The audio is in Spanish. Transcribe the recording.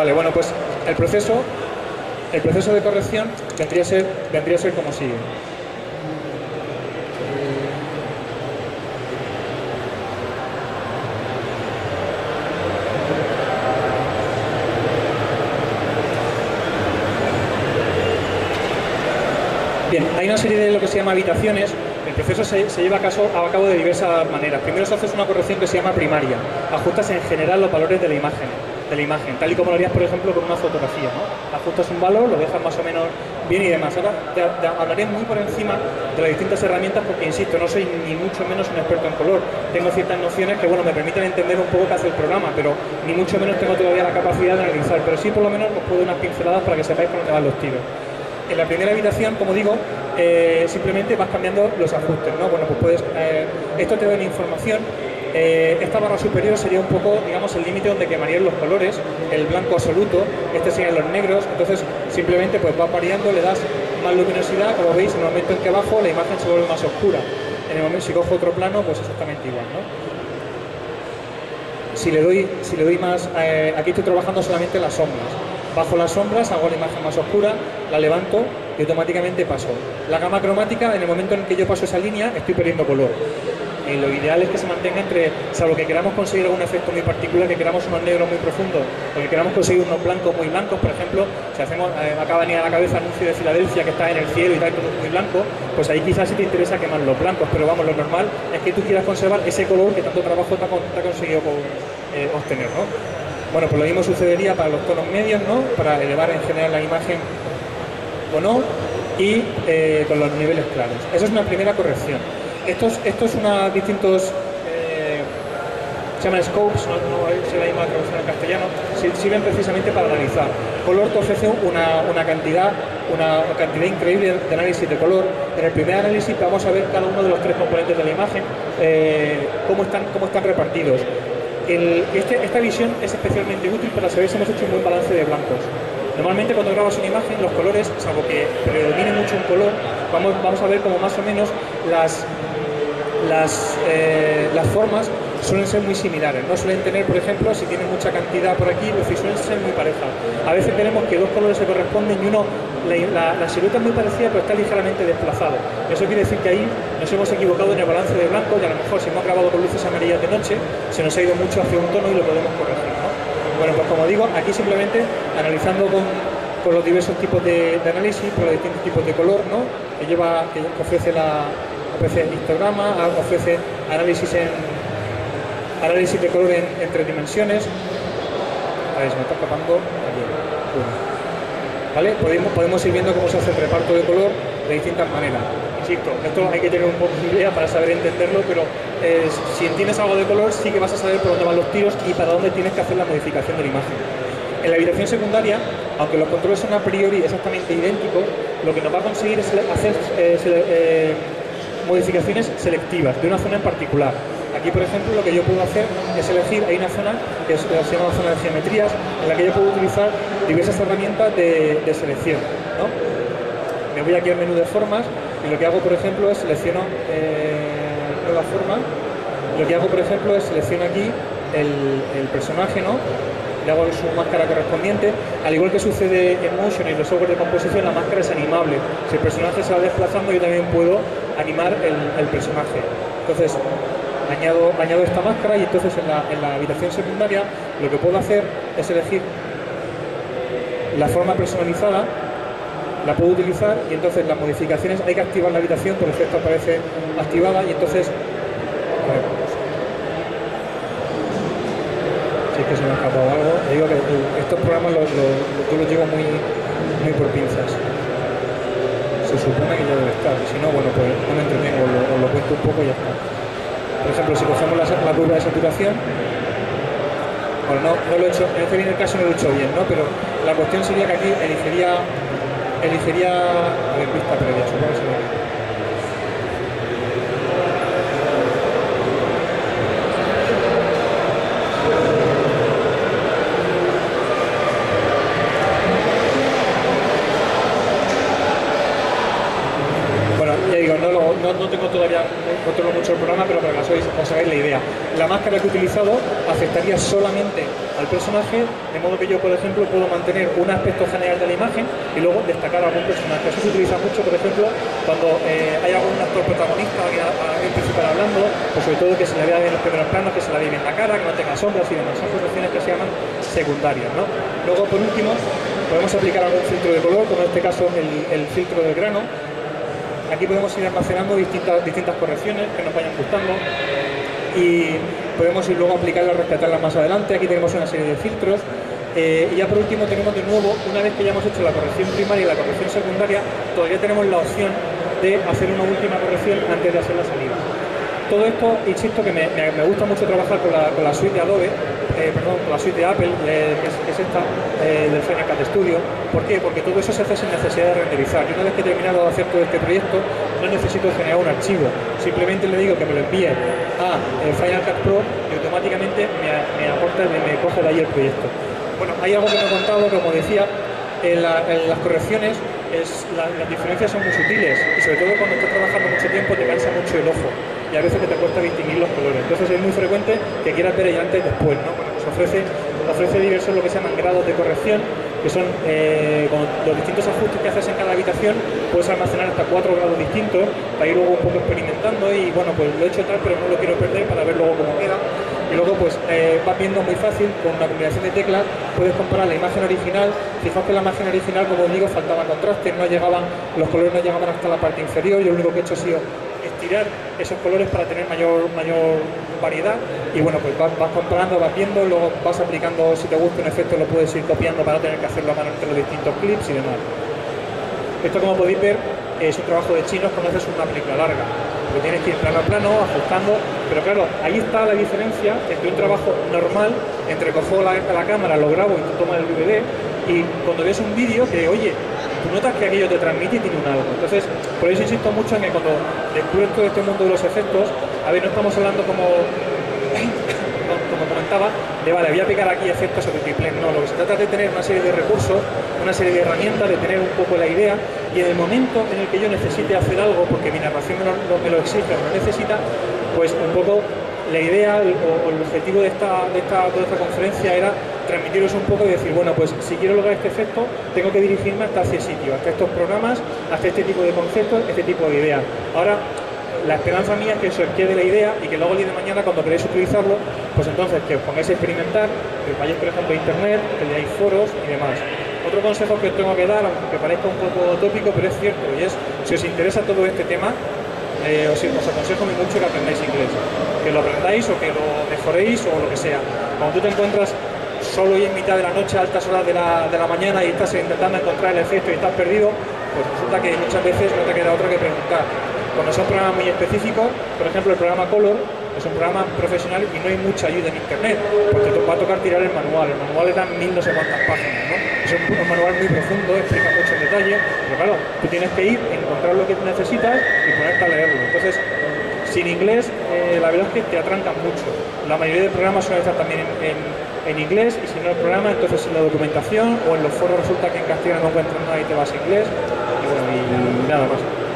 Vale, bueno, pues el proceso de corrección vendría a ser como sigue. Bien, hay una serie de lo que se llama habitaciones. El proceso se lleva a cabo de diversas maneras. Primero se hace una corrección que se llama primaria. Ajustas en general los valores de la imagen, tal y como lo harías, por ejemplo, con una fotografía, ¿no? Ajustas un valor, lo dejas más o menos bien y demás. Ahora hablaré muy por encima de las distintas herramientas porque, insisto, no soy ni mucho menos un experto en color. Tengo ciertas nociones que, bueno, me permiten entender un poco qué hace el programa, pero ni mucho menos tengo todavía la capacidad de analizar. Pero sí, por lo menos, os puedo dar unas pinceladas para que sepáis por dónde van los tiros. En la primera habitación, como digo, simplemente vas cambiando los ajustes, ¿no? Bueno, pues puedes... esto te da una información. Esta barra superior sería un poco, digamos, el límite donde quemarían los colores, el blanco absoluto, este serían los negros, entonces simplemente pues va variando, le das más luminosidad, como veis, en el momento en que bajo la imagen se vuelve más oscura, en el momento si cojo otro plano, pues exactamente igual, ¿no? Si le doy más, aquí estoy trabajando solamente las sombras, bajo las sombras, hago la imagen más oscura, la levanto y automáticamente paso. La gama cromática, en el momento en que yo paso esa línea, estoy perdiendo color. Lo ideal es que se mantenga entre, salvo que queramos conseguir algún efecto muy particular, que queramos unos negros muy profundos, o que queramos conseguir unos blancos muy blancos, por ejemplo, si hacemos, acaba de venir a la cabeza Anuncio de Filadelfia, que está en el cielo y tal, muy blanco, pues ahí quizás sí te interesa quemar los blancos, pero vamos, lo normal es que tú quieras conservar ese color que tanto trabajo te ha conseguido obtener, ¿no? Bueno, pues lo mismo sucedería para los tonos medios, ¿no? Para elevar en general la imagen o no, y con los niveles claros. Eso es una primera corrección. Estos son distintos, se llaman scopes, no se la llama traducción en castellano, sirven precisamente para analizar. Color te ofrece una cantidad increíble de análisis de color. En el primer análisis vamos a ver cada uno de los tres componentes de la imagen, cómo están repartidos. Esta visión es especialmente útil para saber si hemos hecho un buen balance de blancos. Normalmente cuando grabas una imagen, los colores, salvo que predomine mucho un color, vamos a ver como más o menos las formas suelen ser muy similares, no suelen tener, por ejemplo, si tienen mucha cantidad por aquí, pues suelen ser muy parejas. A veces tenemos que dos colores se corresponden y uno, la silueta es muy parecida pero está ligeramente desplazado. Eso quiere decir que ahí nos hemos equivocado en el balance de blanco y a lo mejor si hemos grabado con luces amarillas de noche se nos ha ido mucho hacia un tono y lo podemos corregir, ¿no? Bueno, pues como digo, aquí simplemente analizando con los diversos tipos de análisis, con los distintos tipos de color, ¿no? Que ofrece el histograma, ofrece análisis de color en tres dimensiones. A ver, se me está escapando. ¿Vale? Podemos ir viendo cómo se hace el reparto de color de distintas maneras. Insisto, esto hay que tener un poco de idea para saber entenderlo, pero si entiendes algo de color sí que vas a saber por dónde van los tiros y para dónde tienes que hacer la modificación de la imagen. En la habitación secundaria, aunque los controles son a priori exactamente idénticos, lo que nos va a conseguir es hacer modificaciones selectivas de una zona en particular. Aquí, por ejemplo, lo que yo puedo hacer es elegir, hay una zona que se llama zona de geometrías, en la que yo puedo utilizar diversas herramientas de selección, ¿no? Me voy aquí al menú de formas y lo que hago, por ejemplo, es selecciono nueva forma. Lo que hago, por ejemplo, es selecciono aquí el personaje, ¿no? Le hago su máscara correspondiente. Al igual que sucede en Motion y en los software de composición, la máscara es animable. Si el personaje se va desplazando, yo también puedo animar el personaje. Entonces, añado esta máscara y entonces en la habitación secundaria lo que puedo hacer es elegir la forma personalizada, la puedo utilizar y entonces las modificaciones hay que activar la habitación, por defecto aparece activada y entonces... A ver, si es que se me ha escapado algo, te digo que estos programas yo los llevo muy por pinzas. Se supone que ya debe estar, si no, bueno, pues no me entretengo, os lo cuento un poco y ya está. Por ejemplo, si cogemos la curva de saturación, bueno, no lo he hecho, en este bien el caso no lo he hecho bien, ¿no? Pero la cuestión sería que aquí elegiría a ver, vista previa, supongo que se ve aquí. No tengo todavía, no controlo mucho el programa, pero para que os hagáis la idea. la máscara que he utilizado afectaría solamente al personaje, de modo que yo, por ejemplo, puedo mantener un aspecto general de la imagen y luego destacar algún personaje. Eso se utiliza mucho, por ejemplo, cuando hay algún actor protagonista, alguien principal hablando, pues sobre todo que se le vea bien los primeros planos, que se le vea bien la cara, que no tenga sombras y demás. Son funciones que se llaman secundarias, ¿no? Luego, por último, podemos aplicar algún filtro de color, como en este caso el filtro del grano. Aquí podemos ir almacenando distintas correcciones que nos vayan gustando y podemos ir luego aplicarlas, rescatarlas más adelante. Aquí tenemos una serie de filtros. Y ya por último tenemos de nuevo, una vez que ya hemos hecho la corrección primaria y la corrección secundaria, todavía tenemos la opción de hacer una última corrección antes de hacer la salida. Todo esto, insisto, que me gusta mucho trabajar con la suite de Adobe, con la suite de Apple, que es esta, del Final Cut Studio. ¿Por qué? Porque todo eso se hace sin necesidad de renderizar. Yo, una vez que he terminado de hacer todo este proyecto, no necesito generar un archivo. Simplemente le digo que me lo envíe a Final Cut Pro y automáticamente me coge de ahí el proyecto. Bueno, hay algo que no he contado, como decía, en las correcciones. Las diferencias son muy sutiles y sobre todo cuando estás trabajando mucho tiempo te cansa mucho el ojo y a veces te cuesta distinguir los colores. Entonces es muy frecuente que quieras ver el antes y después, ¿no? Bueno, pues ofrece diversos, lo que se llaman grados de corrección, que son con los distintos ajustes que haces en cada habitación. Puedes almacenar hasta 4 grados distintos para ir luego un poco experimentando y bueno, pues lo he hecho tal, pero no lo quiero perder para ver luego cómo queda. Y luego pues vas viendo muy fácil, con una combinación de teclas puedes comparar la imagen original. Fijaos que la imagen original, como os digo, faltaban contrastes, los colores no llegaban hasta la parte inferior. Yo lo único que he hecho ha sido estirar esos colores para tener mayor variedad. Y bueno, pues vas comparando, vas viendo, luego vas aplicando, si te gusta un efecto lo puedes ir copiando para tener que hacerlo a mano entre los distintos clips y demás. Esto, como podéis ver, es un trabajo de chinos cuando haces una película larga. Porque tienes que ir plano a plano, ajustando. Pero claro, ahí está la diferencia entre un trabajo normal, entre cojo la cámara, lo grabo y tú tomas el DVD, y cuando ves un vídeo que, oye, tú notas que aquello te transmite y tiene un algo. Entonces, por eso insisto mucho en que cuando descubres todo este mundo de los efectos, a ver, no estamos hablando como comentaba, de vale, voy a pegar aquí efectos sobre triple. No, lo que se trata es de tener una serie de recursos, una serie de herramientas, de tener un poco la idea, y en el momento en el que yo necesite hacer algo, porque mi narración me lo exige o lo necesita, pues un poco la idea o el objetivo de esta conferencia era transmitiros un poco y decir, bueno, pues si quiero lograr este efecto, tengo que dirigirme hasta ese sitio, hasta estos programas, hasta este tipo de conceptos, este tipo de ideas. Ahora, la esperanza mía es que eso os quede la idea y que luego el día de mañana, cuando queréis utilizarlo, pues entonces que os pongáis a experimentar, que os vayáis, por ejemplo, a internet, que leáis foros y demás. Otro consejo que os tengo que dar, aunque parezca un poco tópico, pero es cierto, y es, si os interesa todo este tema, os aconsejo muy mucho que aprendáis inglés. Que lo aprendáis o que lo mejoréis o lo que sea. Cuando tú te encuentras solo y en mitad de la noche, a altas horas de la mañana, y estás intentando encontrar el efecto y estás perdido, pues resulta que muchas veces no te queda otra que preguntar. Cuando son programas muy específicos, por ejemplo el programa Color, es un programa profesional y no hay mucha ayuda en internet, porque te va a tocar tirar el manual. El manual le dan 1000 no sé cuántas páginas, ¿no? Es un manual muy profundo, explica muchos detalles, pero claro, tú tienes que ir, encontrar lo que necesitas y ponerte a leerlo. Entonces, sin inglés, la verdad es que te atrancan mucho. La mayoría de programas suelen estar también en inglés, y si no el programa, entonces en la documentación o en los foros resulta que en castellano no encuentras nada y te vas a inglés, y bueno, y nada más.